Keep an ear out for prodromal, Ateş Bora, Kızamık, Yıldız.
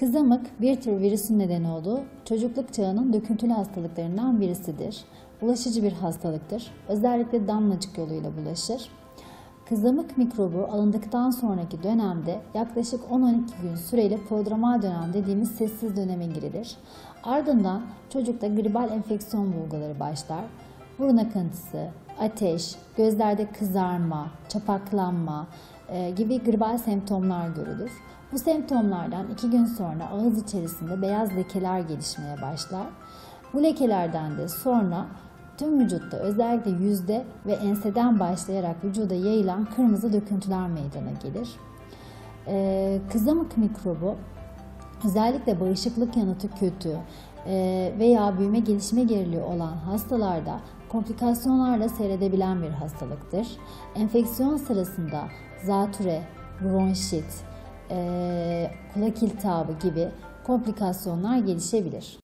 Kızamık bir tür virüsün nedeni olduğu çocukluk çağının döküntülü hastalıklarından birisidir. Bulaşıcı bir hastalıktır. Özellikle damlacık yoluyla bulaşır. Kızamık mikrobu alındıktan sonraki dönemde yaklaşık 10-12 gün süreyle prodromal dönem dediğimiz sessiz döneme girilir. Ardından çocukta gribal enfeksiyon bulguları başlar. Burun akıntısı, ateş, gözlerde kızarma, çapaklanma gibi gribal semptomlar görülür. Bu semptomlardan 2 gün sonra ağız içerisinde beyaz lekeler gelişmeye başlar. Bu lekelerden de sonra tüm vücutta özellikle yüzde ve enseden başlayarak vücuda yayılan kırmızı döküntüler meydana gelir. Kızamık mikrobu özellikle bağışıklık yanıtı kötü veya büyüme gelişme geriliği olan hastalarda komplikasyonlarla seyredebilen bir hastalıktır. Enfeksiyon sırasında zatüre, bronşit, kulak iltihabı gibi komplikasyonlar gelişebilir.